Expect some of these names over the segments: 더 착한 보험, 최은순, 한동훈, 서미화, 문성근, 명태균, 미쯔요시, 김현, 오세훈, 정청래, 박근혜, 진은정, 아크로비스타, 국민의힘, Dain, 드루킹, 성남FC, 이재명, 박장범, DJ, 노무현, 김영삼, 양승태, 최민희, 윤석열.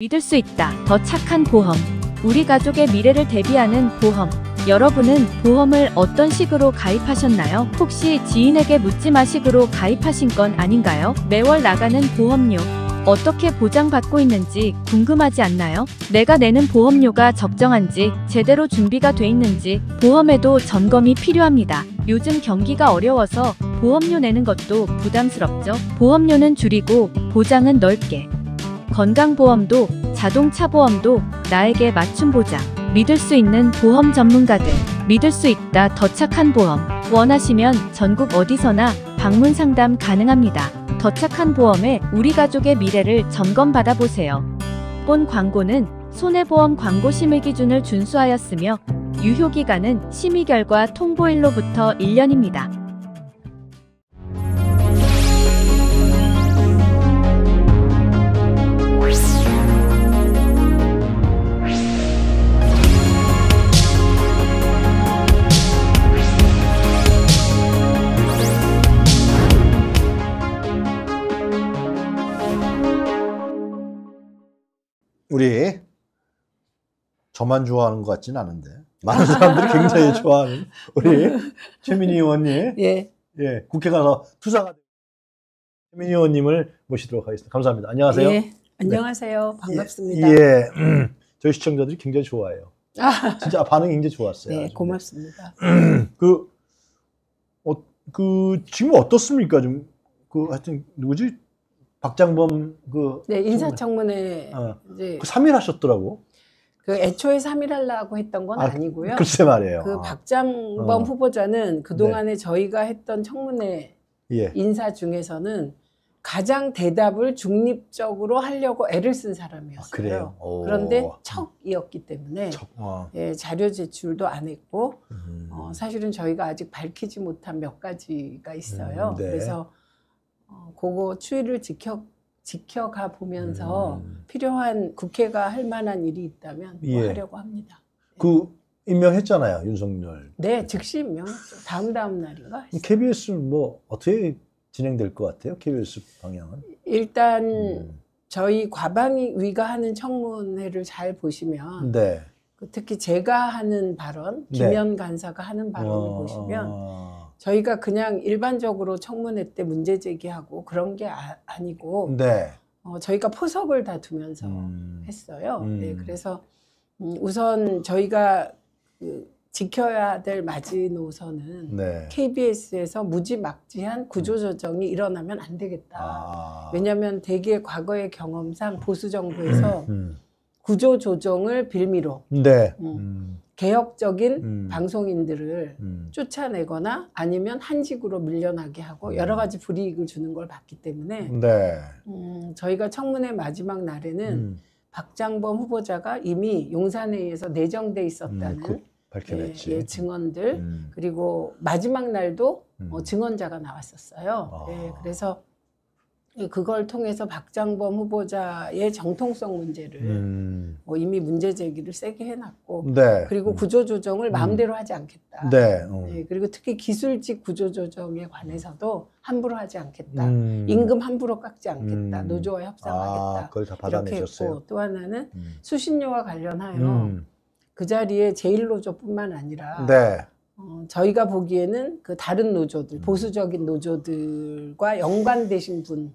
믿을 수 있다. 더 착한 보험. 우리 가족의 미래를 대비하는 보험. 여러분은 보험을 어떤 식으로 가입하셨나요? 혹시 지인에게 묻지 마식으로 가입하신 건 아닌가요? 매월 나가는 보험료. 어떻게 보장받고 있는지 궁금하지 않나요? 내가 내는 보험료가 적정한지, 제대로 준비가 돼 있는지, 보험에도 점검이 필요합니다. 요즘 경기가 어려워서 보험료 내는 것도 부담스럽죠? 보험료는 줄이고 보장은 넓게. 건강보험도 자동차보험도 나에게 맞춤 보장. 믿을 수 있는 보험 전문가들. 믿을 수 있다. 더 착한 보험. 원하시면 전국 어디서나 방문 상담 가능합니다. 더 착한 보험에 우리 가족의 미래를 점검받아 보세요. 본 광고는 손해보험 광고 심의 기준을 준수하였으며 유효기간은 심의 결과 통보일로부터 1년입니다. 우리 저만 좋아하는 것 같지는 않은데 많은 사람들이 굉장히 좋아하는 우리 최민희 의원님, 예, 국회 가서 투사가 된 최민희 의원님을 모시도록 하겠습니다. 감사합니다. 안녕하세요. 예, 안녕하세요. 네. 반갑습니다. 예, 저희 시청자들이 굉장히 좋아해요. 진짜 반응이 굉장히 좋았어요. 네, 아주. 고맙습니다. 지금 어떻습니까? 좀 하여튼 누구지? 박장범 인사청문회 이제 3일 하셨더라고. 애초에 3일 하려고 했던 건 아니고요. 글쎄 말이에요. 박장범 후보자는 그동안에 저희가 했던 청문회 인사 중에서는 가장 대답을 중립적으로 하려고 애를 쓴 사람이었어요. 그래요? 그런데 척이었기 때문에 자료 제출도 안 했고 사실은 저희가 아직 밝히지 못한 몇 가지가 있어요. 그래서 그거 추이를 지켜가 보면서 필요한 국회가 할 만한 일이 있다면 하려고 합니다. 그 임명했잖아요, 윤석열. 네, 즉시 임명. 다음 날인가? KBS는 어떻게 진행될 것 같아요? KBS 방향은? 일단 저희 과방위가 하는 청문회를 잘 보시면 특히 제가 하는 발언, 김현 간사가 하는 발언을 보시면 저희가 그냥 일반적으로 청문회 때 문제 제기하고 그런 게 아니고 저희가 포석을 다 두면서 했어요. 그래서 우선 저희가 지켜야 될 마지노선은 KBS에서 무지막지한 구조조정이 일어나면 안 되겠다. 왜냐하면 대개 과거의 경험상 보수정부에서 구조조정을 빌미로 개혁적인 방송인들을 쫓아내거나 아니면 한식으로 밀려나게 하고 여러 가지 불이익을 주는 걸 봤기 때문에 저희가 청문회 마지막 날에는 박장범 후보자가 이미 용산회의에서 내정돼 있었다는 밝혀냈지. 증언들 그리고 마지막 날도 증언자가 나왔었어요. 그래서 그걸 통해서 박장범 후보자의 정통성 문제를 이미 문제 제기를 세게 해놨고 그리고 구조조정을 마음대로 하지 않겠다. 그리고 특히 기술직 구조조정에 관해서도 함부로 하지 않겠다. 임금 함부로 깎지 않겠다. 노조와 협상하겠다. 그걸 다 받아내셨어요. 이렇게 했고 또 하나는 수신료와 관련하여 그 자리에 제1노조뿐만 아니라 저희가 보기에는 그 다른 노조들, 보수적인 노조들과 연관되신 분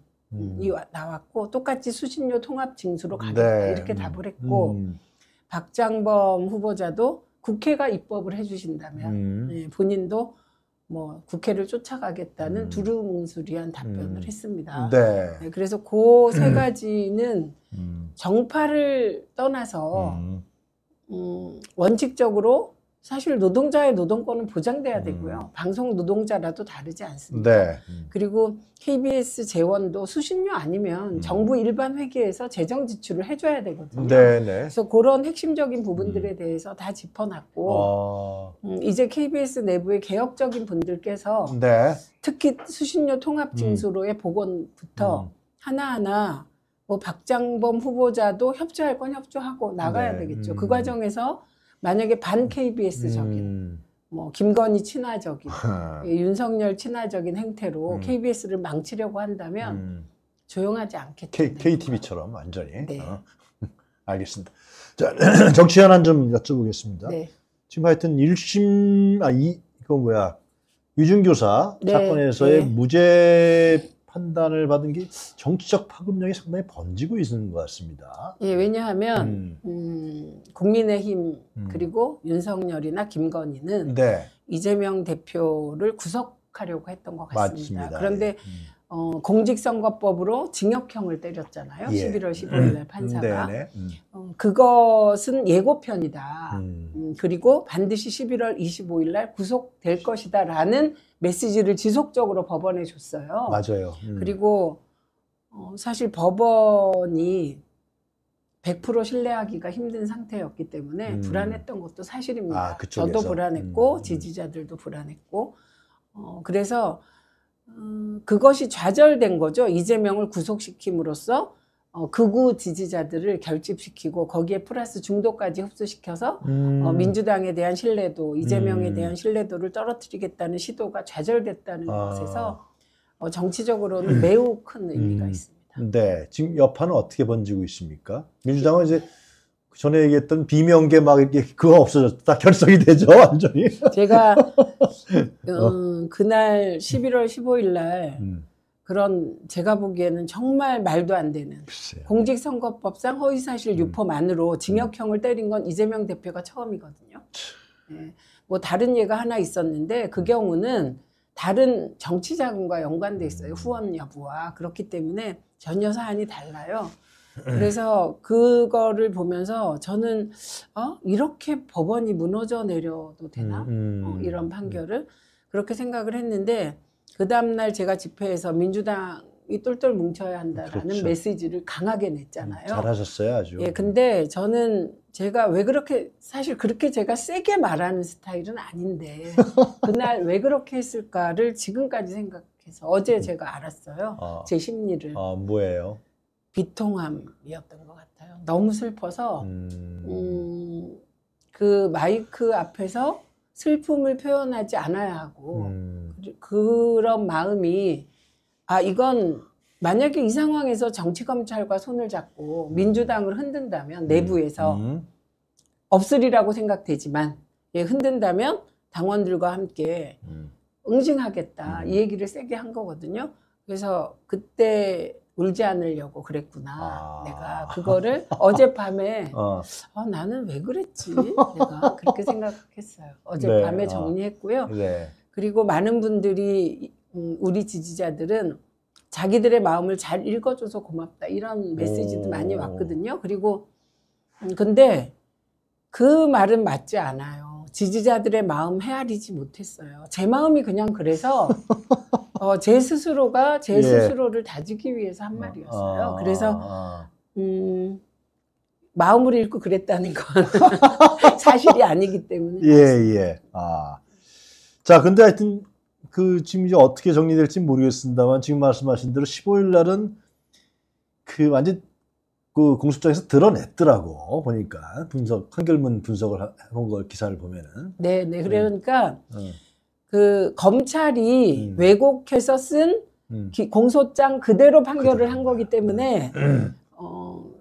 나왔고 똑같이 수신료 통합 징수로 가겠다 이렇게 답을 했고 박장범 후보자도 국회가 입법을 해주신다면 본인도 국회를 쫓아가겠다는 두루뭉술이한 답변을 했습니다. 그래서 그 세 가지는 정파를 떠나서 원칙적으로 사실 노동자의 노동권은 보장돼야 되고요. 방송 노동자라도 다르지 않습니다. 그리고 KBS 재원도 수신료 아니면 정부 일반 회계에서 재정 지출을 해줘야 되거든요. 그래서 그런 핵심적인 부분들에 대해서 다 짚어놨고 이제 KBS 내부의 개혁적인 분들께서 특히 수신료 통합 징수로의 복원부터 하나하나 박장범 후보자도 협조할 건 협조하고 나가야 되겠죠. 그 과정에서 만약에 반 KBS적인 김건희 친화적인 윤석열 친화적인 행태로 KBS를 망치려고 한다면 조용하지 않겠죠. KTV처럼 완전히. 알겠습니다. 자, 정치 현안 좀 여쭤보겠습니다. 네. 지금 하여튼 1심, 위중교사 네. 사건에서의 네. 무죄 판단을 받은 게 정치적 파급력이 상당히 번지고 있는 것 같습니다. 예, 왜냐하면 국민의힘 그리고 윤석열이나 김건희는 네. 이재명 대표를 구속하려고 했던 것 같습니다. 맞습니다. 그런데 예. 공직선거법으로 징역형을 때렸잖아요. 예. 11월 15일 날 판사가. 그것은 예고편이다. 그리고 반드시 11월 25일 날 구속될 것이다 라는 메시지를 지속적으로 법원에 줬어요. 맞아요. 그리고 사실 법원이 100% 신뢰하기가 힘든 상태였기 때문에 불안했던 것도 사실입니다. 아, 저도 불안했고 지지자들도 불안했고 그래서 그것이 좌절된 거죠. 이재명을 구속시킴으로써 극우 지지자들을 결집시키고 거기에 플러스 중도까지 흡수시켜서 민주당에 대한 신뢰도, 이재명에 대한 신뢰도를 떨어뜨리겠다는 시도가 좌절됐다는 것에서 정치적으로는 매우 큰 의미가 있습니다. 네, 지금 여파는 어떻게 번지고 있습니까? 민주당은 이제 전에 얘기했던 비명계 막 이렇게 그거 없어졌다 결성이 되죠, 완전히. 제가 그날 11월 15일 날 그런 제가 보기에는 정말 말도 안 되는 글쎄요. 공직선거법상 허위사실 유포만으로 징역형을 때린 건 이재명 대표가 처음이거든요. 네. 뭐 다른 예가 하나 있었는데 그 경우는 다른 정치자금과 연관돼 있어요. 후원 여부와. 그렇기 때문에 전혀 사안이 달라요. 그래서 그거를 보면서 저는 이렇게 법원이 무너져 내려도 되나? 이런 판결을 그렇게 생각을 했는데 그 다음날 제가 집회에서 민주당이 똘똘 뭉쳐야 한다라는 그렇죠. 메시지를 강하게 냈잖아요. 잘하셨어요, 아주. 예, 근데 저는 제가 왜 그렇게 사실 그렇게 제가 세게 말하는 스타일은 아닌데 그날 왜 그렇게 했을까를 지금까지 생각해서 어제 제가 알았어요. 제 심리를. 뭐예요? 비통함이었던 것 같아요. 너무 슬퍼서 그 마이크 앞에서 슬픔을 표현하지 않아야 하고 그런 마음이 이건 만약에 이 상황에서 정치검찰과 손을 잡고 민주당을 흔든다면 내부에서 없으리라고 생각되지만 흔든다면 당원들과 함께 응징하겠다 이 얘기를 세게 한 거거든요. 그래서 그때 울지 않으려고 그랬구나. 내가 그거를 어젯밤에 나는 왜 그랬지? 내가 그렇게 생각했어요. 어젯밤에 네, 정리했고요. 네. 그리고 많은 분들이 우리 지지자들은 자기들의 마음을 잘 읽어줘서 고맙다. 이런 메시지도 많이 왔거든요. 그리고 근데 그 말은 맞지 않아요. 지지자들의 마음 헤아리지 못했어요. 제 마음이 그냥 그래서 제 스스로가 제 스스로를 다지기 위해서 한 말이었어요. 그래서 마음을 읽고 그랬다는 건 사실이 아니기 때문에. 예, 예. 자, 근데 하여튼 그 지금 이제 어떻게 정리될지 모르겠습니다만 지금 말씀하신 대로 15일 날은 그 완전 그 공소장에서 드러냈더라고 보니까 한결문 분석을 한 걸 기사를 보면은. 네, 네. 그러니까. 그 검찰이 왜곡해서 쓴 공소장 그대로 판결을 한 거기 때문에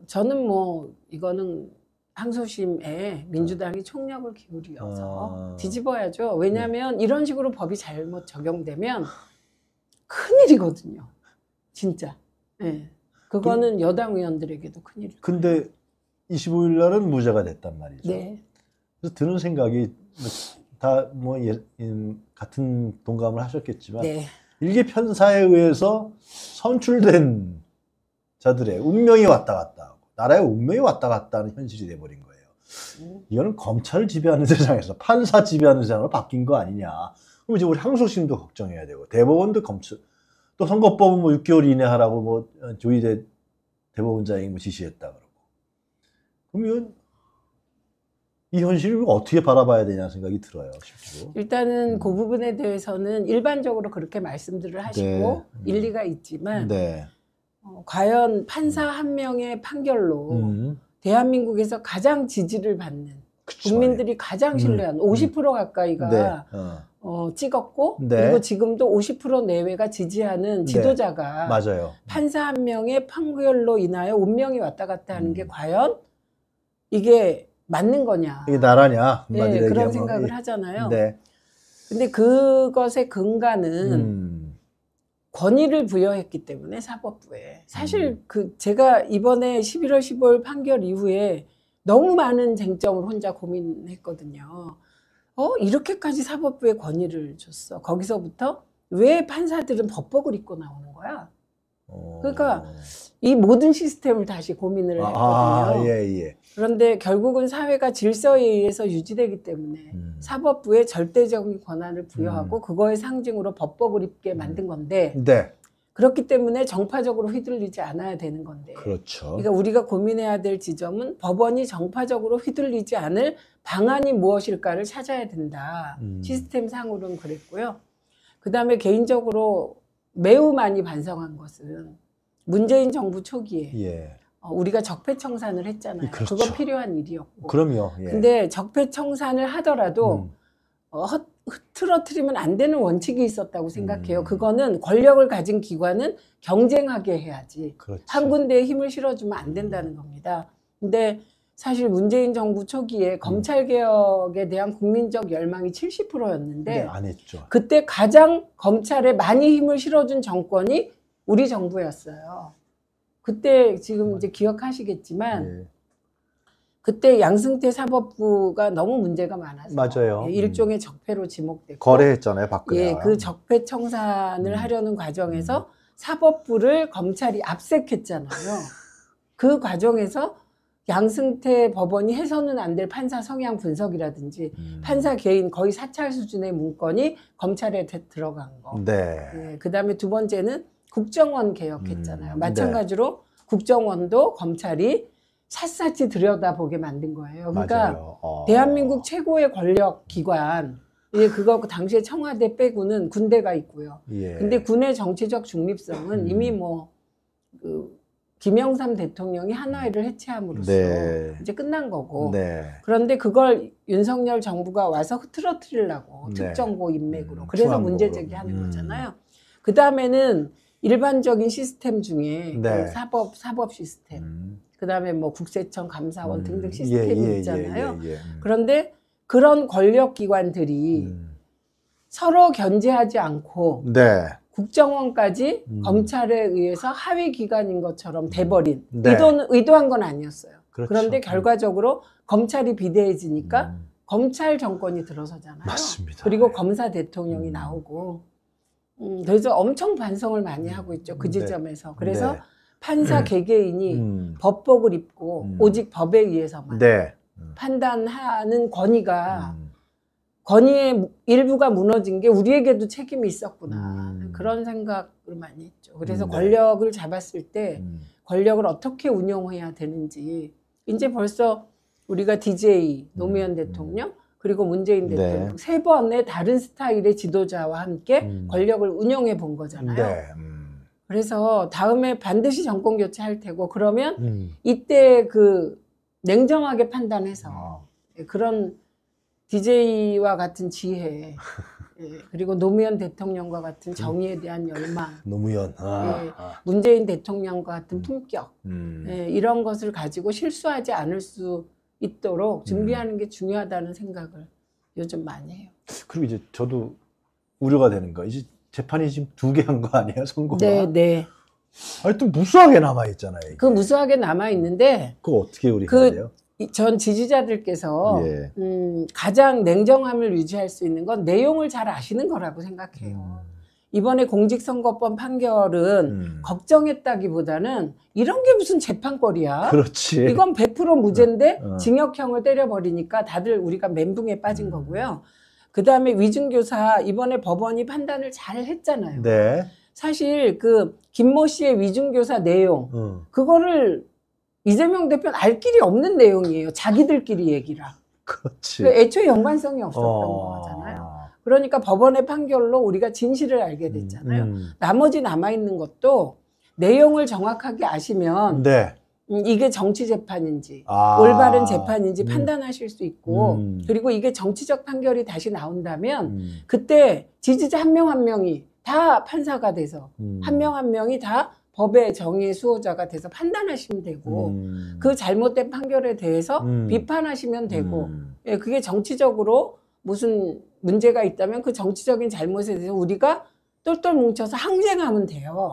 저는 뭐 이거는 항소심에 민주당이 총력을 기울여서 뒤집어야죠. 왜냐하면 이런 식으로 법이 잘못 적용되면 큰일이거든요. 진짜. 네. 그거는 여당 의원들에게도 큰일이에요. 근데 25일 날은 무죄가 됐단 말이죠. 네. 그래서 드는 생각이 다 뭐 같은 동감을 하셨겠지만 네. 일개 편사에 의해서 선출된 자들의 운명이 왔다 갔다 하고 나라의 운명이 왔다 갔다 하는 현실이 돼버린 거예요. 이거는 검찰을 지배하는 세상에서 판사 지배하는 세상으로 바뀐 거 아니냐. 그럼 이제 우리 항소심도 걱정해야 되고 대법원도 검찰 또 선거법은 뭐 6개월 이내 하라고 뭐 조희대 대법원장이 뭐 지시했다 그러고 그럼 이건 이 현실을 어떻게 바라봐야 되냐 생각이 들어요. 실제로. 일단은 그 부분에 대해서는 일반적으로 그렇게 말씀들을 하시고 네. 일리가 있지만 네. 과연 판사 한 명의 판결로 대한민국에서 가장 지지를 받는 그쵸. 국민들이 가장 신뢰하는 50% 가까이가 네. 찍었고 네. 그리고 지금도 50% 내외가 지지하는 지도자가 네. 맞아요. 판사 한 명의 판결로 인하여 운명이 왔다 갔다 하는 게 과연 이게 맞는 거냐. 이게 나라냐. 네, 그런 얘기하면. 생각을 하잖아요. 네. 근데 그것의 근간은 권위를 부여했기 때문에 사법부에. 사실 그 제가 이번에 11월 15일 판결 이후에 너무 많은 쟁점을 혼자 고민했거든요. 이렇게까지 사법부에 권위를 줬어. 거기서부터 왜 판사들은 법복을 입고 나오는 거야? 그러니까 이 모든 시스템을 다시 고민을 했거든요. 예. 그런데 결국은 사회가 질서에 의해서 유지되기 때문에 사법부에 절대적인 권한을 부여하고 그거의 상징으로 법복을 입게 만든 건데 네. 그렇기 때문에 정파적으로 휘둘리지 않아야 되는 건데 그렇죠. 그러니까 우리가 고민해야 될 지점은 법원이 정파적으로 휘둘리지 않을 방안이 무엇일까를 찾아야 된다. 시스템상으로는 그랬고요. 그다음에 개인적으로 매우 많이 반성한 것은 문재인 정부 초기에 예. 우리가 적폐청산을 했잖아요. 그렇죠. 그건 필요한 일이었고. 그럼요. 예. 근데 적폐청산을 하더라도 흐트러트리면 안 되는 원칙이 있었다고 생각해요. 그거는 권력을 가진 기관은 경쟁하게 해야지. 그렇죠. 한 군데에 힘을 실어주면 안 된다는 겁니다. 근데 사실 문재인 정부 초기에 검찰개혁에 대한 국민적 열망이 70%였는데 네, 안 했죠. 그때 가장 검찰에 많이 힘을 실어준 정권이 우리 정부였어요. 그때 지금 이제 기억하시겠지만 네. 그때 양승태 사법부가 너무 문제가 많아서 맞아요. 일종의 적폐로 지목됐고 거래했잖아요, 박근혜. 예, 그 적폐 청산을 하려는 과정에서 사법부를 검찰이 압색했잖아요. 그 과정에서 양승태 법원이 해서는 안 될 판사 성향 분석이라든지 판사 개인 거의 사찰 수준의 문건이 검찰에 들어간 거. 네. 예, 그다음에 두 번째는 국정원 개혁했잖아요. 마찬가지로 네. 국정원도 검찰이 샅샅이 들여다보게 만든 거예요. 그러니까 대한민국 최고의 권력 기관 예, 그거 당시에 청와대 빼고는 군대가 있고요. 예. 근데 군의 정치적 중립성은 이미 김영삼 대통령이 하나위를 해체함으로써 네. 이제 끝난 거고 네. 그런데 그걸 윤석열 정부가 와서 흐트러뜨리려고 네. 특정고 인맥으로 그래서 문제 제기하는 거잖아요. 그 다음에는 일반적인 시스템 중에 네. 사법 시스템 그 다음에 뭐 국세청 감사원 등등 시스템이 있잖아요. 그런데 그런 권력기관들이 서로 견제하지 않고 네. 국정원까지 검찰에 의해서 하위 기관인 것처럼 돼버린 네. 의도한 건 아니었어요. 그렇죠. 그런데 결과적으로 검찰이 비대해지니까 검찰 정권이 들어서잖아요. 맞습니다. 그리고 네. 검사 대통령이 나오고 그래서 엄청 반성을 많이 하고 있죠. 그 지점에서. 네. 그래서 네. 판사 개개인이 법복을 입고 오직 법에 의해서만 네. 판단하는 권위가 권위의 일부가 무너진 게 우리에게도 책임이 있었구나. 그런 생각을 많이 했죠. 그래서 권력을 잡았을 때 권력을 어떻게 운영해야 되는지 이제 벌써 우리가 DJ 노무현 대통령 그리고 문재인 대통령 네. 세 번의 다른 스타일의 지도자와 함께 권력을 운영해 본 거잖아요. 네. 그래서 다음에 반드시 정권 교체할 테고 그러면 이때 그 냉정하게 판단해서 그런 DJ와 같은 지혜 예, 그리고 노무현 대통령과 같은 정의에 대한 열망 노무현 문재인 대통령과 같은 품격 예, 이런 것을 가지고 실수하지 않을 수 있도록 준비하는 게 중요하다는 생각을 요즘 많이 해요. 그리고 이제 저도 우려가 되는 거 이제 재판이 지금 2개 한 거 아니에요? 선고가? 네. 하여튼 무수하게 남아있잖아요. 이게. 그 무수하게 남아있는데 그거 어떻게 우리 해야 돼요? 전 지지자들께서 예. 가장 냉정함을 유지할 수 있는 건 내용을 잘 아시는 거라고 생각해요. 이번에 공직선거법 판결은 걱정했다기보다는 이런 게 무슨 재판거리야. 그렇지. 이건 100% 무죄인데 징역형을 때려버리니까 다들 우리가 멘붕에 빠진 거고요. 그다음에 위증교사 이번에 법원이 판단을 잘 했잖아요. 네. 사실 그 김모 씨의 위증교사 내용 그거를 이재명 대표는 알 길이 없는 내용이에요. 자기들끼리 얘기라. 그렇지. 애초에 연관성이 없었던 거잖아요. 그러니까 법원의 판결로 우리가 진실을 알게 됐잖아요. 나머지 남아있는 것도 내용을 정확하게 아시면 네. 이게 정치 재판인지 올바른 재판인지 판단하실 수 있고 그리고 이게 정치적 판결이 다시 나온다면 그때 지지자 한 명 한 명이 다 판사가 돼서 한 명 한 명이 다 법의 정의의 수호자가 돼서 판단하시면 되고 그 잘못된 판결에 대해서 비판하시면 되고 예, 그게 정치적으로 무슨 문제가 있다면 그 정치적인 잘못에 대해서 우리가 똘똘 뭉쳐서 항쟁하면 돼요.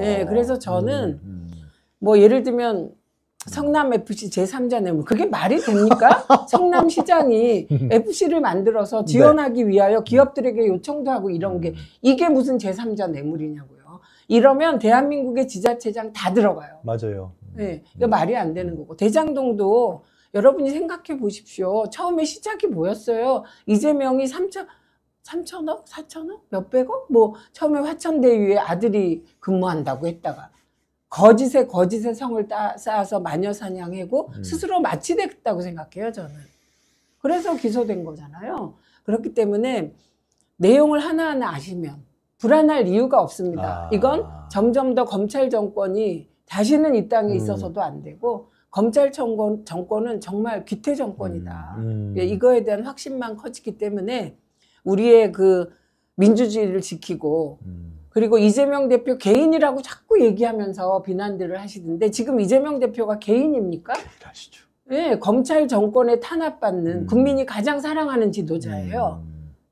예, 그래서 저는 뭐 예를 들면 성남FC 제3자 내물 그게 말이 됩니까? 성남시장이 FC를 만들어서 지원하기 위하여 기업들에게 요청도 하고 이런 게 이게 무슨 제3자 내물이냐고요. 이러면 대한민국의 지자체장 다 들어가요. 맞아요. 네, 이거 말이 안 되는 거고 대장동도 여러분이 생각해 보십시오. 처음에 시작이 뭐였어요? 이재명이 3천억? 4천억? 몇백억? 뭐 처음에 화천대유에 아들이 근무한다고 했다가 거짓에 성을 쌓아서 마녀 사냥하고 스스로 마취됐다고 생각해요, 저는. 그래서 기소된 거잖아요. 그렇기 때문에 내용을 하나하나 아시면 불안할 이유가 없습니다. 이건 점점 더 검찰 정권이 다시는 이 땅에 있어서도 안 되고 검찰 정권은 정말 귀태 정권이다. 이거에 대한 확신만 커지기 때문에 우리의 그 민주주의를 지키고 그리고 이재명 대표 개인이라고 자꾸 얘기하면서 비난들을 하시는데 지금 이재명 대표가 개인입니까? 개인이시죠. 예, 검찰 정권에 탄압받는 국민이 가장 사랑하는 지도자예요.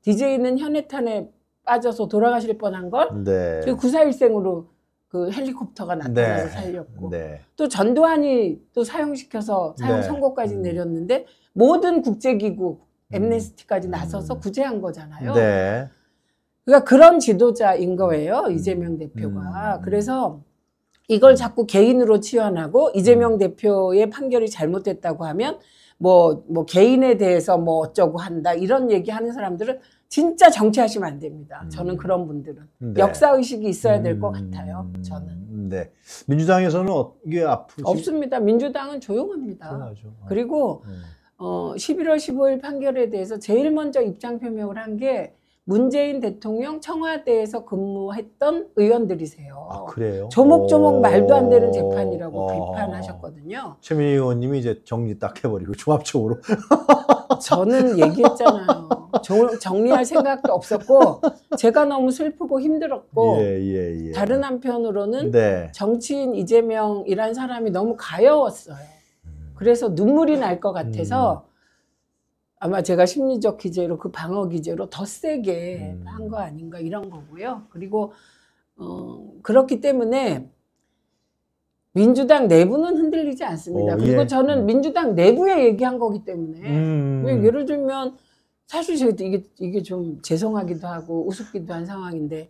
DJ는 현해탄에 빠져서 돌아가실 뻔한 걸 네. 9.4일생으로 그 헬리콥터가 나타나서 네. 살렸고 네. 또 전두환이 또 사형시켜서 사형 네. 선고까지 내렸는데 모든 국제기구 엠네스티까지 나서서 구제한 거잖아요. 네. 그러니까 그런 지도자인 거예요. 이재명 대표가. 그래서 이걸 자꾸 개인으로 치환하고 이재명 대표의 판결이 잘못됐다고 하면 뭐 개인에 대해서 뭐 어쩌고 한다 이런 얘기하는 사람들은 진짜 정치하시면 안 됩니다. 저는 그런 분들은 네. 역사의식이 있어야 될 것 같아요. 저는. 네. 민주당에서는 이게 앞으로 없습니다. 민주당은 조용합니다. 조용하죠. 그리고 11월 15일 판결에 대해서 제일 먼저 입장 표명을 한 게 문재인 대통령 청와대에서 근무했던 의원들이세요. 아, 그래요? 조목조목 말도 안 되는 재판이라고 비판하셨거든요. 최민희 의원님이 이제 정리 딱 해버리고 종합적으로. 저는 얘기했잖아요. 정리할 생각도 없었고 제가 너무 슬프고 힘들었고 예. 다른 한편으로는 네. 정치인 이재명이란 사람이 너무 가여웠어요. 그래서 눈물이 날 것 같아서 아마 제가 심리적 기제로 그 방어 기제로 더 세게 한 거 아닌가 이런 거고요. 그리고 그렇기 때문에 민주당 내부는 흔들리지 않습니다. 그리고 예. 저는 민주당 내부에 얘기한 거기 때문에 예를 들면 사실 제가 이게 좀 죄송하기도 하고 우습기도 한 상황인데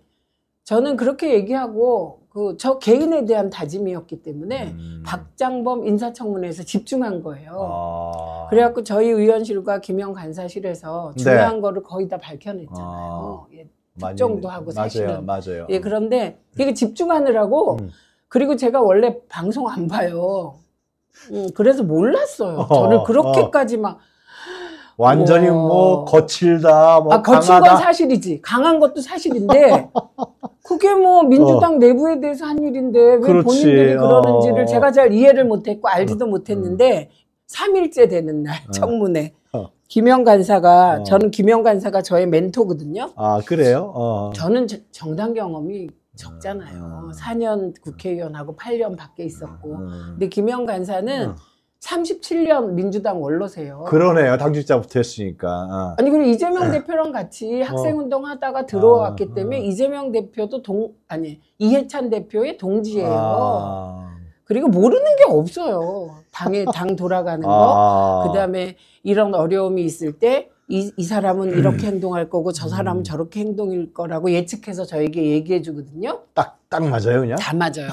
저는 그렇게 얘기하고 그 저 개인에 대한 다짐이었기 때문에 박장범 인사청문회에서 집중한 거예요. 그래갖고 저희 의원실과 김영 간사실에서 중요한 네. 거를 거의 다 밝혀냈잖아요. 예, 특종도 하고 사실은. 맞아요. 예, 그런데 이게 집중하느라고 그리고 제가 원래 방송 안 봐요. 그래서 몰랐어요. 저를 그렇게까지 막 완전히 뭐 거칠다, 뭐 거친 강하다. 건 사실이지. 강한 것도 사실인데 그게 뭐 민주당 내부에 대해서 한 일인데 왜 그렇지. 본인들이 그러는지를 제가 잘 이해를 못했고 알지도 못했는데 3일째 되는 날 청문회 김영 간사가 저는 김영 간사가 저의 멘토거든요. 아 그래요? 저는 정당 경험이 적잖아요. 4년 국회의원하고 8년 밖에 있었고 근데 김영 간사는 37년 민주당 원로세요. 그러네요. 당직자부터 했으니까. 아니 그리고 이재명 대표랑 같이 학생운동 하다가 들어왔기 때문에 이재명 대표도 이해찬 대표의 동지예요. 그리고 모르는 게 없어요. 당 돌아가는 거. 그다음에 이런 어려움이 있을 때 이 사람은 이렇게 행동할 거고 저 사람은 저렇게 행동일 거라고 예측해서 저에게 얘기해 주거든요. 딱 맞아요, 그냥? 다 맞아요.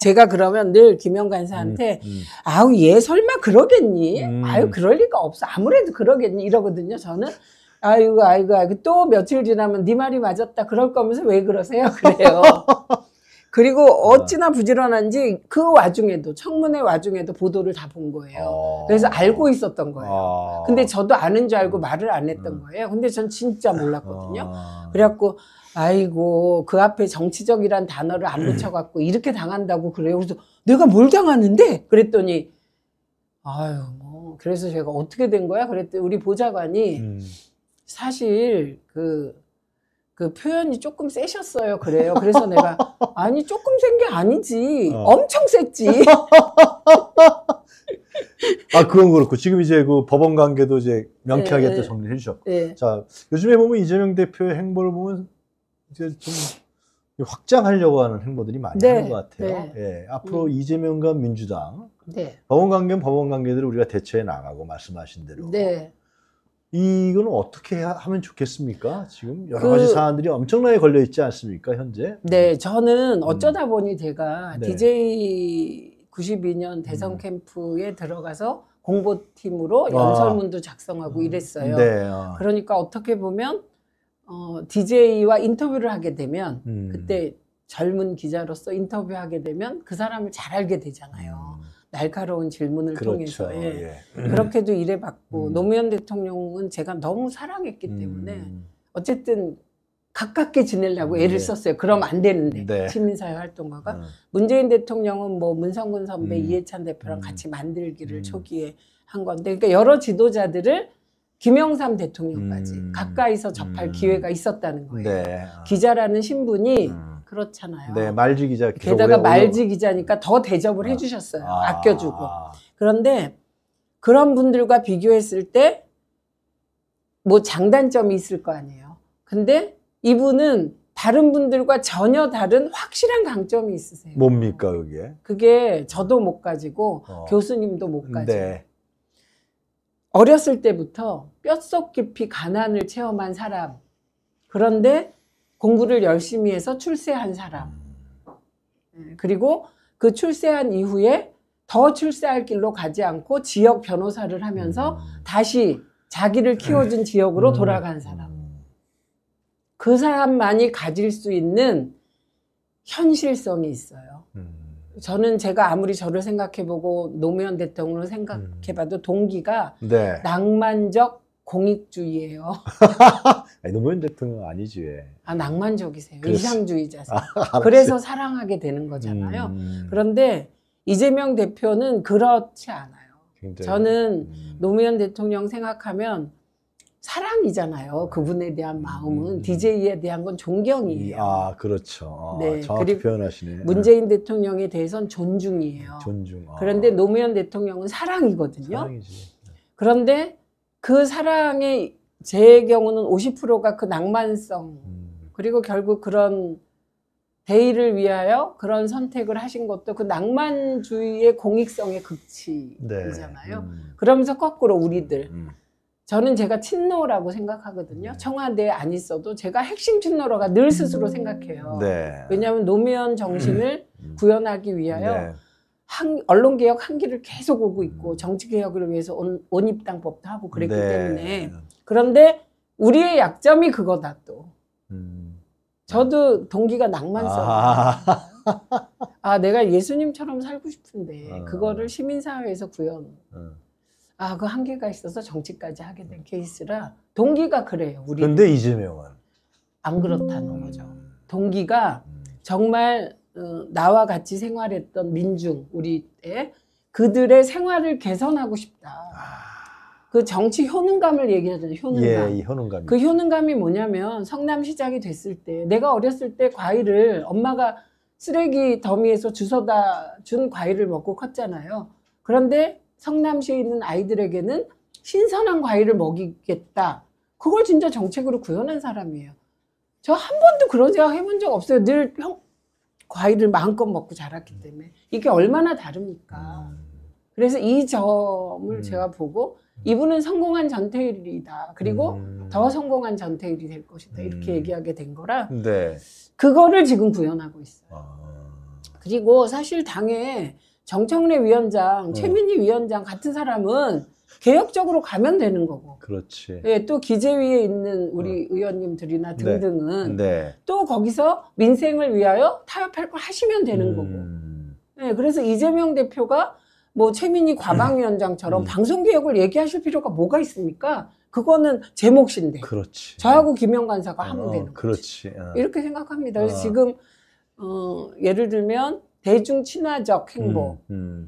제가 그러면 늘 김영 간사한테 아우 얘 설마 그러겠니? 아유 그럴 리가 없어. 아무래도 그러겠니? 이러거든요, 저는. 아이고 또 며칠 지나면 네 말이 맞았다. 그럴 거면서 왜 그러세요? 그래요. 그리고 어찌나 부지런한지 그 와중에도 청문회 와중에도 보도를 다 본 거예요. 그래서 알고 있었던 거예요. 근데 저도 아는 줄 알고 말을 안 했던 거예요. 근데 전 진짜 몰랐거든요. 그래갖고 아이고 그 앞에 정치적이란 단어를 안 붙여갖고 이렇게 당한다고 그래요. 그래서 내가 뭘 당하는데? 그랬더니 아유 뭐 그래서 제가 어떻게 된 거야? 그랬더니 우리 보좌관이 사실 그 그 표현이 조금 세셨어요. 그래요. 그래서 내가 아니 조금 센 게 아니지. 엄청 셌지. 아 그건 그렇고 지금 이제 그 법원 관계도 이제 명쾌하게 네, 또 정리해 주셨고. 네. 자 요즘에 보면 이재명 대표의 행보를 보면 이제 좀 확장하려고 하는 행보들이 많이 네, 하는 것 같아요. 네. 예, 앞으로 이재명과 민주당 네. 법원 관계는 법원 관계들을 우리가 대처해 나가고 말씀하신 대로. 네. 이건 어떻게 하면 좋겠습니까? 지금 여러 가지 사안들이 엄청나게 걸려 있지 않습니까? 현재. 네, 저는 어쩌다 보니 제가 네. DJ 92년 대선 캠프에 들어가서 공보팀으로 연설문도 작성하고 이랬어요. 네, 그러니까 어떻게 보면 DJ와 인터뷰를 하게 되면 그때 젊은 기자로서 인터뷰하게 되면 그 사람을 잘 알게 되잖아요. 날카로운 질문을 그렇죠. 통해서 예. 그렇게도 일해봤고 노무현 대통령은 제가 너무 사랑했기 때문에 어쨌든 가깝게 지내려고 애를 썼어요. 그럼 안 되는데 네. 시민사회 활동가가 문재인 대통령은 뭐 문성근 선배 이해찬 대표랑 같이 만들기를 초기에 한 건데 그러니까 여러 지도자들을 김영삼 대통령까지 가까이서 접할 기회가 있었다는 거예요. 네. 기자라는 신분이 그렇잖아요. 네, 말지 기자. 게다가 말지 기자니까 더 대접을 해주셨어요. 아껴주고. 그런데 그런 분들과 비교했을 때 뭐 장단점이 있을 거 아니에요. 근데 이분은 다른 분들과 전혀 다른 확실한 강점이 있으세요. 뭡니까 그게? 그게 저도 못 가지고 교수님도 못 가지고. 네. 어렸을 때부터 뼛속 깊이 가난을 체험한 사람. 그런데 공부를 열심히 해서 출세한 사람. 그리고 그 출세한 이후에 더 출세할 길로 가지 않고 지역 변호사를 하면서 다시 자기를 키워준 지역으로 돌아간 사람. 그 사람만이 가질 수 있는 현실성이 있어요. 저는 제가 아무리 저를 생각해보고 노무현 대통령을 생각해봐도 동기가 네. 낭만적 공익주의예요. 아니, 노무현 대통령 아니지. 아 낭만적이세요. 그렇지. 이상주의자세요. 그래서 사랑하게 되는 거잖아요. 그런데 이재명 대표는 그렇지 않아요. 굉장히. 저는 노무현 대통령 생각하면 사랑이잖아요. 그분에 대한 마음은 DJ에 대한 건 존경이에요. 아 그렇죠. 네, 정확히 표현하시네. 문재인 대통령에 대해서는 존중이에요. 존중. 그런데 노무현 대통령은 사랑이거든요. 사랑이지. 그런데 그 사랑의 제 경우는 50%가 그 낭만성 그리고 결국 그런 대의를 위하여 그런 선택을 하신 것도 그 낭만주의의 공익성의 극치이잖아요. 네. 그러면서 거꾸로 우리들 저는 제가 친노라고 생각하거든요. 청와대에 안 있어도 제가 핵심 친노라가 늘 스스로 생각해요. 네. 왜냐하면 노무현 정신을 구현하기 위하여 네. 언론개혁 한기를 계속 오고 있고 정치개혁을 위해서 온입당법도 하고 그랬기 네. 때문에 그런데 우리의 약점이 그거다 또. 저도 동기가 낭만성. 아 내가 예수님처럼 살고 싶은데 그거를 시민사회에서 구현. 아, 그 한계가 있어서 정치까지 하게 된 케이스라 동기가 그래요. 우리. 근데 이재명은? 안 그렇다는 거죠. 동기가 정말 나와 같이 생활했던 민중, 우리 때 그들의 생활을 개선하고 싶다. 그 정치 효능감을 얘기하잖아요. 효능감. 예, 효능감. 그 효능감이 뭐냐면 성남시장이 됐을 때 내가 어렸을 때 과일을 엄마가 쓰레기 더미에서 주워다 준 과일을 먹고 컸잖아요. 그런데 성남시에 있는 아이들에게는 신선한 과일을 먹이겠다. 그걸 진짜 정책으로 구현한 사람이에요. 저 한 번도 그런 생각 해본 적 없어요. 늘 과일을 마음껏 먹고 자랐기 때문에. 이게 얼마나 다릅니까. 그래서 이 점을 제가 보고 이분은 성공한 전태일이다. 그리고 더 성공한 전태일이 될 것이다. 이렇게 얘기하게 된 거라 네. 그거를 지금 구현하고 있어요. 그리고 사실 당에 정청래 위원장, 최민희 위원장 같은 사람은 개혁적으로 가면 되는 거고. 그렇지. 예, 또 기재위에 있는 우리 의원님들이나 등등은 네. 네. 또 거기서 민생을 위하여 타협할 걸 하시면 되는 거고. 예, 그래서 이재명 대표가 뭐 최민희 과방위원장처럼 방송개혁을 얘기하실 필요가 뭐가 있습니까? 그거는 제 몫인데. 그렇지. 저하고 김영환 사가 하면 되는 거지. 그렇지. 이렇게 생각합니다. 그래서 지금 예를 들면 대중 친화적 행보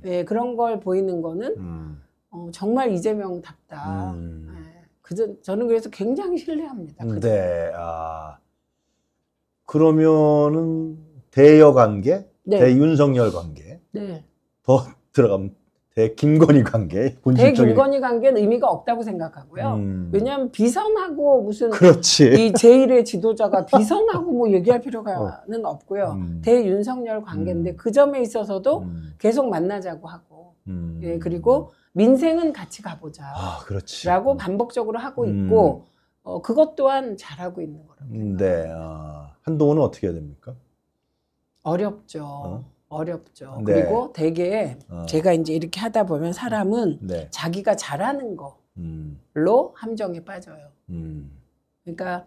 예, 그런 걸 보이는 거는 정말 이재명답다. 예, 저는 그래서 굉장히 신뢰합니다. 네, 아, 그러면은 대여 관계, 네. 대윤석열 관계, 네. 더 들어가면 대김건희 관계, 본질적인 대김건희 관계는 의미가 없다고 생각하고요. 왜냐하면 비선하고 무슨 그렇지. 이 제1의 지도자가 비선하고 뭐 얘기할 필요가는 없고요. 대윤석열 관계인데 그 점에 있어서도 계속 만나자고 하고, 예 그리고 민생은 같이 가보자. 아, 그렇지.라고 반복적으로 하고 있고, 그것 또한 잘하고 있는 거라고 생각합니다. 네. 아, 한동훈은 어떻게 해야 됩니까? 어렵죠. 어? 어렵죠. 네. 그리고 되게 제가 이제 이렇게 하다 보면 사람은 네. 자기가 잘하는 거로 함정에 빠져요. 그러니까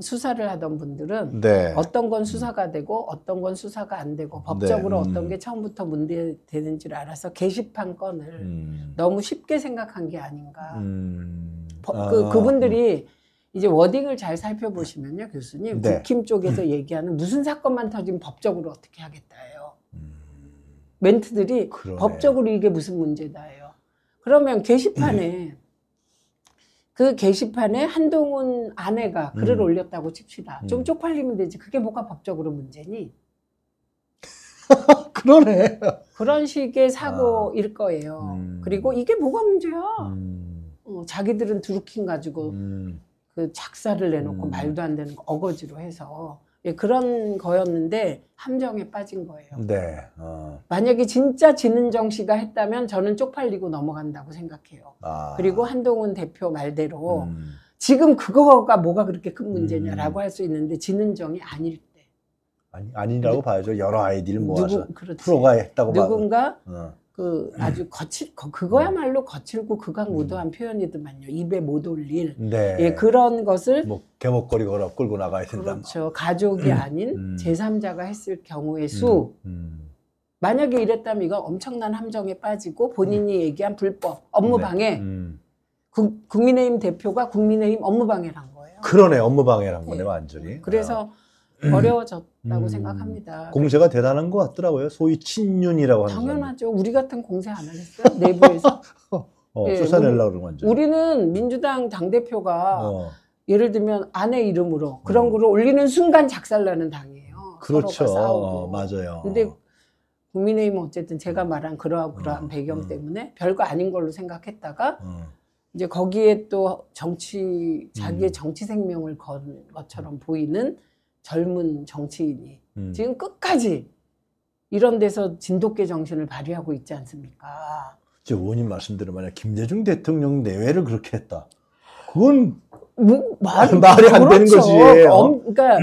수사를 하던 분들은 네. 어떤 건 수사가 되고 어떤 건 수사가 안 되고 법적으로 네. 어떤 게 처음부터 문제되는 줄 알아서 게시판 건을 너무 쉽게 생각한 게 아닌가. 그분들이 이제 워딩을 잘 살펴보시면요, 교수님. 네. 국힘 쪽에서 얘기하는 무슨 사건만 터지면 법적으로 어떻게 하겠다예요. 멘트들이 그러네. 법적으로 이게 무슨 문제다예요. 그러면 게시판에 그 게시판에 한동훈 아내가 글을 올렸다고 칩시다. 좀 쪽팔리면 되지. 그게 뭐가 법적으로 문제니? 그러네. 그런 식의 사고일 거예요. 그리고 이게 뭐가 문제야? 자기들은 드루킹 가지고 그 작사를 내놓고 말도 안 되는 거 어거지로 해서 예, 그런 거였는데 함정에 빠진 거예요. 네. 만약에 진짜 진은정 씨가 했다면 저는 쪽팔리고 넘어간다고 생각해요. 아. 그리고 한동훈 대표 말대로 지금 그거가 뭐가 그렇게 큰 문제냐라고 할 수 있는데 진은정이 아닐 때. 아니라고 봐야죠. 여러 아이디를 모아서 프로가 했다고 봐야죠. 누군가 그 아주 그거야말로 거칠고 극악무도한 표현이더만요. 입에 못 올릴 네. 예, 그런 것을 뭐 개목걸이 걸어 끌고 나가야 된다. 그렇죠. 가족이 아닌 제3자가 했을 경우의 수. 만약에 이랬다면 이건 엄청난 함정에 빠지고 본인이 얘기한 불법 업무방해. 네. 국민의힘 대표가 국민의힘 업무방해를 한 거예요. 그러네. 업무방해를 한 네. 거네 완전히. 그래서 어려워졌다고 생각합니다. 공세가 대단한 것 같더라고요. 소위 친윤이라고 하는 당연하죠. 사람이. 우리 같은 공세 안 하겠어요? 내부에서. 네, 쫓아내려고 그런 건지. 우리는 민주당 당대표가 예를 들면 아내 이름으로 그런 글을 올리는 순간 작살나는 당이에요. 그렇죠. 서로가 싸우고. 맞아요. 근데 국민의힘은 어쨌든 제가 말한 그러한 배경 때문에 별거 아닌 걸로 생각했다가 이제 거기에 또 정치, 자기의 정치 생명을 건 것처럼 보이는 젊은 정치인이 지금 끝까지 이런 데서 진돗개 정신을 발휘하고 있지 않습니까? 제 의원님 말씀대로 만약 김대중 대통령 내외를 그렇게 했다. 그건 말이 안 되는 거지. 그러니까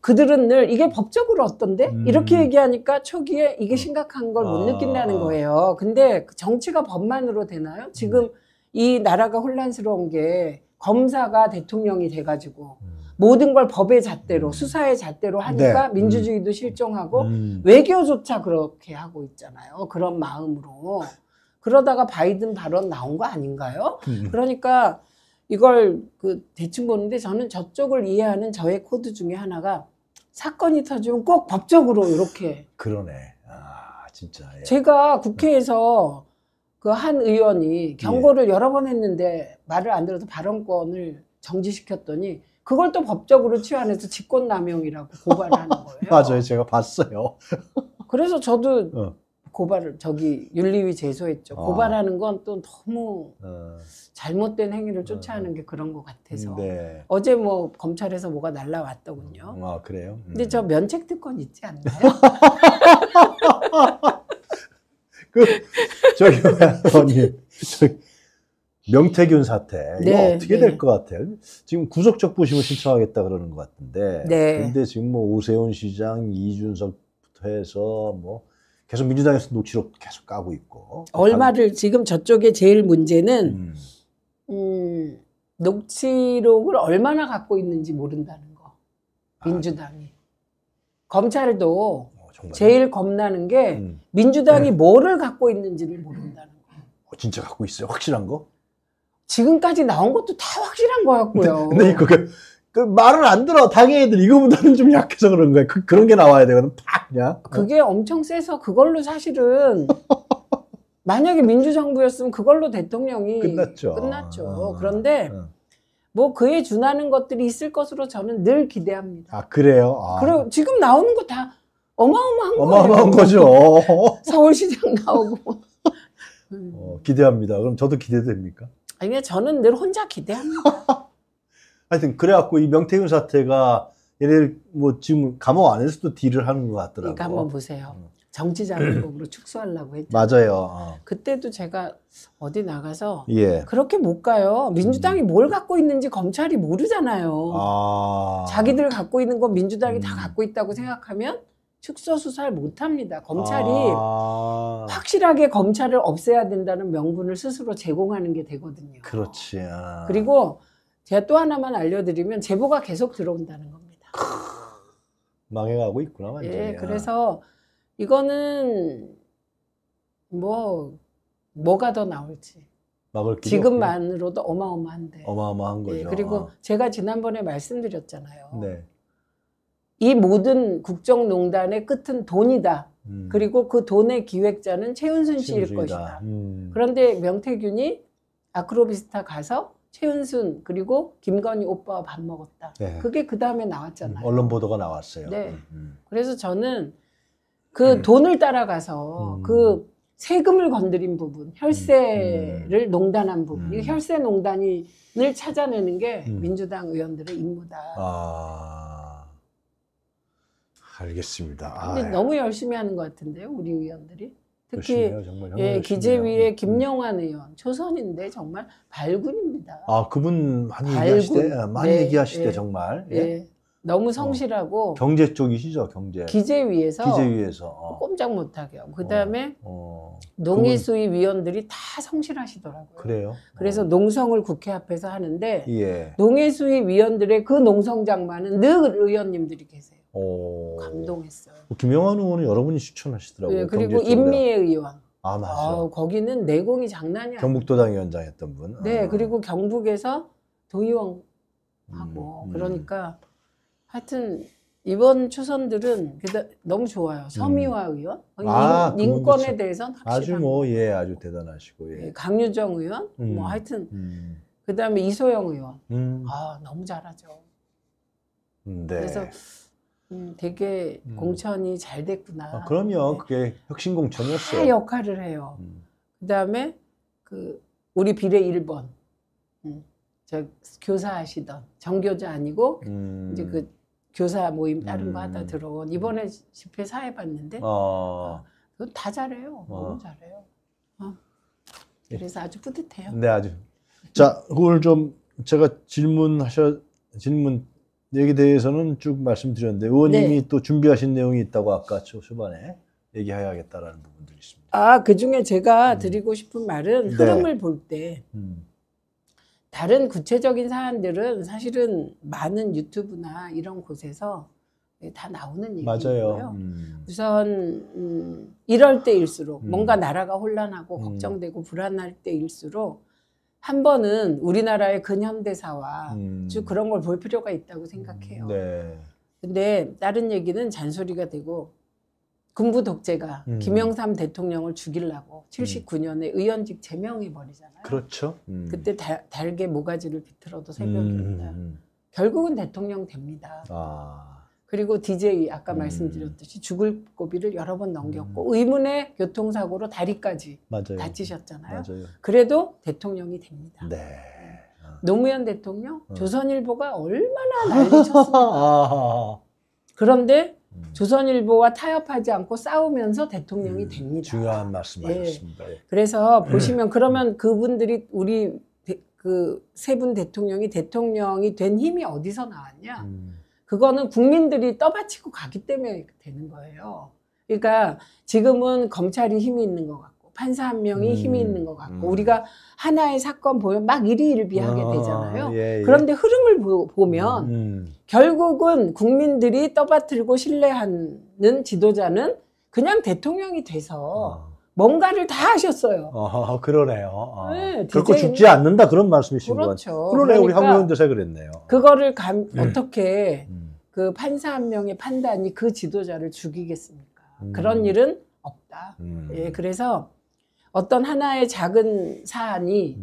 그들은 늘 이게 법적으로 어떤데? 이렇게 얘기하니까 초기에 이게 심각한 걸 못 느낀다는 거예요. 근데 정치가 법만으로 되나요? 지금 이 나라가 혼란스러운 게 검사가 대통령이 돼가지고 모든 걸 법의 잣대로 수사의 잣대로 하니까 네. 민주주의도 실종하고 외교조차 그렇게 하고 있잖아요. 그런 마음으로. 그러다가 바이든 발언 나온 거 아닌가요? 그러니까 이걸 그 대충 보는데 저는 저쪽을 이해하는 저의 코드 중에 하나가 사건이 터지면 꼭 법적으로 이렇게. 그러네. 아 진짜. 예. 제가 국회에서 그 한 의원이 경고를 예. 여러 번 했는데 말을 안 들어서 발언권을 정지시켰더니 그걸 또 법적으로 치환해서 직권남용이라고 고발을 하는 거예요. 맞아요. 제가 봤어요. 그래서 저도 고발을 윤리위 제소했죠. 고발하는 건 또 너무 잘못된 행위를 쫓아하는 게 그런 것 같아서. 네. 어제 뭐 검찰에서 뭐가 날라왔더군요. 아 그래요? 근데 저 면책특권 있지 않나요? 저기 언니. 명태균 사태 이거 네, 어떻게 네. 될 것 같아요? 지금 구속적 부심을 신청하겠다 그러는 것 같은데 네. 근데 지금 뭐 오세훈 시장, 이준석부터 해서 뭐 계속 민주당에서 녹취록 계속 까고 있고 얼마를 지금 저쪽에 제일 문제는 녹취록을 얼마나 갖고 있는지 모른다는 거 민주당이 검찰도 제일 겁나는 게 민주당이 뭐를 갖고 있는지를 모른다는 거 진짜 갖고 있어요? 확실한 거? 지금까지 나온 것도 다 확실한 거 같고요. 근데 이거 그 말을 안 들어. 당의 애들 이거보다는 좀 약해서 그런 거예요. 그런 게 나와야 되거든. 팍 그냥. 그게 엄청 세서 그걸로 사실은 만약에 민주정부였으면 그걸로 대통령이 끝났죠. 그런데 뭐 그에 준하는 것들이 있을 것으로 저는 늘 기대합니다. 아 그래요? 아. 그리고 지금 나오는 거 다 어마어마한 거죠. 서울시장 나오고. 기대합니다. 그럼 저도 기대됩니까? 아니 저는 늘 혼자 기대합니다. 하여튼 그래갖고 이 명태균 사태가 얘네들 뭐 지금 감옥 안에서도 딜을 하는 것 같더라고요. 그러니까 한번 보세요. 정치자금법으로 축소하려고 했죠. 맞아요. 그때도 제가 어디 나가서 예. 그렇게 못 가요. 민주당이 뭘 갖고 있는지 검찰이 모르잖아요. 아. 자기들 갖고 있는 건 민주당이 다 갖고 있다고 생각하면 축소 수사를 못합니다. 검찰이 확실하게 검찰을 없애야 된다는 명분을 스스로 제공하는 게 되거든요. 그렇지. 그리고 제가 또 하나만 알려드리면 제보가 계속 들어온다는 겁니다. 망해가고 있구나 완전히. 예, 그래서 이거는 뭐가 더 나올지 막을 지금만으로도 어마어마한데. 어마어마한 거죠. 예, 그리고 제가 지난번에 말씀드렸잖아요. 네. 이 모든 국정농단의 끝은 돈이다. 그리고 그 돈의 기획자는 최은순 씨일 것이다. 그런데 명태균이 아크로비스타 가서 최은순 그리고 김건희 오빠와 밥 먹었다. 네. 그게 그 다음에 나왔잖아요. 언론 보도가 나왔어요. 네. 그래서 저는 그 돈을 따라가서 그 세금을 건드린 부분, 혈세를 농단한 부분, 이 혈세 농단을 찾아내는 게 민주당 의원들의 임무다. 알겠습니다. 근데 너무 열심히 하는 것 같은데요, 우리 의원들이. 특히 해요, 정말. 예, 기재위의 김영환 의원, 초선인데 정말 발군입니다. 아, 그분 많이 얘기하시대, 많이 네, 얘기하시대 예, 정말. 예. 예. 너무 성실하고. 경제 쪽이시죠, 경제. 기재위에서 꼼짝 못하게 하고. 그다음에 농해수위 위원들이 다 성실하시더라고요. 그래요? 그래서 농성을 국회 앞에서 하는데 예. 농해수위 위원들의 그 농성장만은 늘 의원님들이 계세요. 감동했어요. 김영환 의원은 여러분이 추천하시더라고요. 네, 그리고 임미애 의원. 아 맞아요. 거기는 내공이 장난이 아니에요. 경북도당 위원장 했던 분. 네, 그리고 경북에서 도의원 하고 그러니까 하여튼 이번 초선들은 너무 좋아요. 서미화 의원, 인권에 대해서는 확실한. 아주 아주 대단하시고. 예. 강유정 의원, 하여튼 그다음에 이소영 의원. 너무 잘하죠. 네. 그래서. 되게 공천이 잘 됐구나. 그럼요. 네. 그게 혁신 공천이었어요. 다 역할을 해요. 그다음에 우리 비례 1번 저 교사하시던 정교자 아니고 이제 그 교사 모임 다른 거 하다 들어온 이번에 집회 사회 봤는데 그건 다 잘해요. 너무 잘해요. 그래서 아주 뿌듯해요. 네, 아주. 자, 그걸 좀 제가 여기 대해서는 쭉 말씀드렸는데 의원님이 네. 또 준비하신 내용이 있다고 아까 초반에 얘기해야겠다라는 부분들이 있습니다. 아, 그중에 제가 드리고 싶은 말은 네. 흐름을 볼 때 다른 구체적인 사안들은 사실은 많은 유튜브나 이런 곳에서 다 나오는 얘기고요. 우선 이럴 때일수록 뭔가 나라가 혼란하고 걱정되고 불안할 때일수록 한 번은 우리나라의 근현대사와 쭉 그런 걸 볼 필요가 있다고 생각해요. 네. 근데 다른 얘기는 잔소리가 되고 군부 독재가 김영삼 대통령을 죽이려고 79년에 의원직 제명해버리잖아요. 그렇죠. 그때 달게 모가지를 비틀어도 새벽이 온다. 결국은 대통령 됩니다. 그리고 DJ 아까 말씀드렸듯이 죽을 고비를 여러 번 넘겼고 의문의 교통사고로 다리까지 다치셨잖아요. 그래도 대통령이 됩니다. 네. 노무현 대통령 조선일보가 얼마나 난리쳤습니까. 그런데 조선일보와 타협하지 않고 싸우면서 대통령이 됩니다. 중요한 말씀하셨습니다. 예. 그래서 보시면 그러면 그분들이 우리 그 세 분 대통령이 된 힘이 어디서 나왔냐. 그거는 국민들이 떠받치고 가기 때문에 되는 거예요. 그러니까 지금은 검찰이 힘이 있는 것 같고 판사 한 명이 힘이 있는 것 같고 우리가 하나의 사건 보면 막 일희일비하게 되잖아요. 예, 예. 그런데 흐름을 보면 결국은 국민들이 떠받들고 신뢰하는 지도자는 그냥 대통령이 돼서 뭔가를 다 하셨어요. 그러네요. 네, 결코 죽지 않는다 그런 말씀이신 것 같아요. 그러네요. 우리 한국 연대사 그랬네요. 그거를 어떻게 그 판사 한 명의 판단이 그 지도자를 죽이겠습니까? 그런 일은 없다. 예, 그래서 어떤 하나의 작은 사안이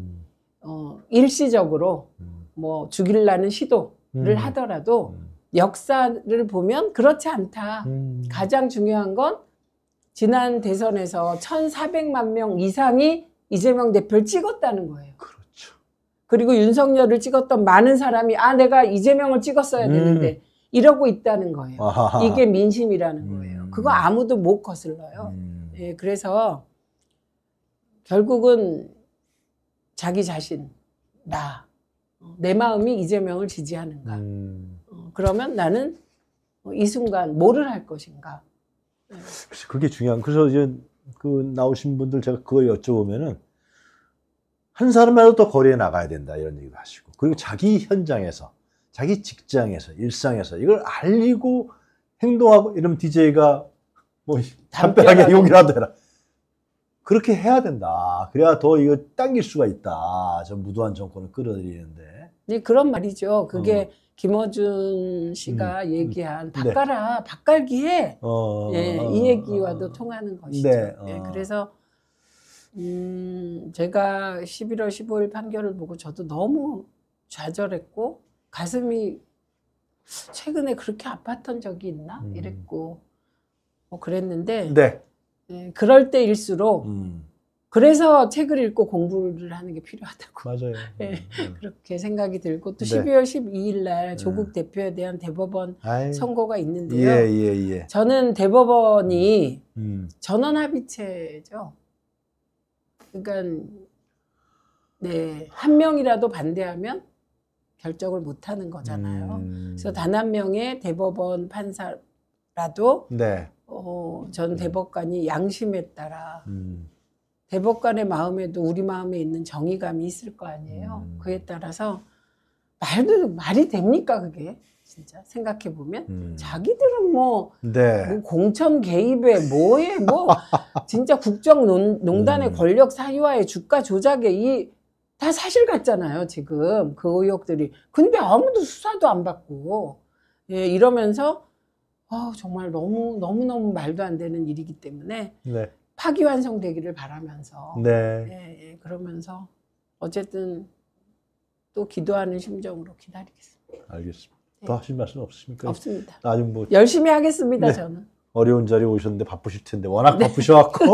일시적으로 뭐 죽이려는 시도를 하더라도 역사를 보면 그렇지 않다. 가장 중요한 건 지난 대선에서 1,400만 명 이상이 이재명 대표를 찍었다는 거예요. 그렇죠. 그리고 윤석열을 찍었던 많은 사람이 아 내가 이재명을 찍었어야 되는데 이러고 있다는 거예요. 아하하. 이게 민심이라는 거예요. 그거 아무도 못 거슬러요. 예, 그래서 결국은 자기 자신, 나, 내 마음이 이재명을 지지하는가. 그러면 나는 이 순간 뭐를 할 것인가. 그게 중요한. 그래서 이제 그 나오신 분들 제가 그걸 여쭤보면은 한 사람이라도 더 거리에 나가야 된다 이런 얘기도 하시고, 그리고 자기 현장에서, 자기 직장에서, 일상에서 이걸 알리고 행동하고, 이러면 DJ가 뭐 담벼락에 욕이라도 해라. 그렇게 해야 된다. 그래야 더 이거 당길 수가 있다. 저 무도한 정권을 끌어들이는데. 네, 그런 말이죠. 그게 김어준 씨가 얘기한 바꿔라, 네. 바깔기에 예, 이 얘기와도 통하는 것이죠. 네, 예, 그래서 제가 11월 15일 판결을 보고 저도 너무 좌절했고 가슴이 최근에 그렇게 아팠던 적이 있나? 이랬고 뭐 그랬는데 네. 네, 그럴 때일수록 그래서 책을 읽고 공부를 하는 게 필요하다고. 맞아요. 네, 그렇게 생각이 들고 또 네. 12월 12일 날 조국 대표에 대한 대법원 아이. 선고가 있는데요. 예, 예, 예. 저는 대법원이 전원합의체죠. 그러니까 네, 한 명이라도 반대하면 결정을 못하는 거잖아요. 그래서 단 한 명의 대법원 판사라도 네. 전 대법관이 양심에 따라 대법관의 마음에도 우리 마음에 있는 정의감이 있을 거 아니에요. 그에 따라서 말이 됩니까 그게? 진짜 생각해 보면 자기들은 뭐, 네. 뭐 공천 개입에 뭐에 뭐 진짜 국정농단의 권력 사유화에 주가 조작에 다 사실 같잖아요 지금 그 의혹들이. 근데 아무도 수사도 안 받고 예, 이러면서. 정말 너무너무 말도 안 되는 일이기 때문에 네. 파기환송되기를 바라면서 네. 예, 예, 그러면서 어쨌든 또 기도하는 심정으로 기다리겠습니다. 알겠습니다. 네. 더 하실 말씀 없으십니까? 없습니다. 아직 뭐 열심히 하겠습니다. 네. 저는 어려운 자리에 오셨는데 바쁘실 텐데 워낙 네. 바쁘셔갖고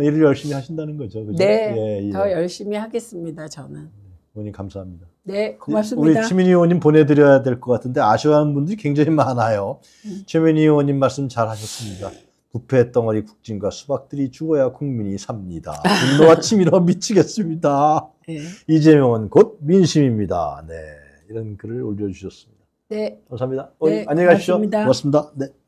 일을 열심히 하신다는 거죠. 그죠? 네. 예, 예. 더 열심히 하겠습니다. 저는. 의원님 감사합니다. 네, 고맙습니다. 우리 최민희 의원님 보내드려야 될 것 같은데 아쉬워하는 분들이 굉장히 많아요. 최민희 의원님 말씀 잘 하셨습니다. 부패 덩어리 국진과 수박들이 죽어야 국민이 삽니다. 분노와 치밀어 미치겠습니다. 네. 이재명은 곧 민심입니다. 네, 이런 글을 올려주셨습니다. 네, 감사합니다. 네, 안녕히 가십시오. 고맙습니다. 네.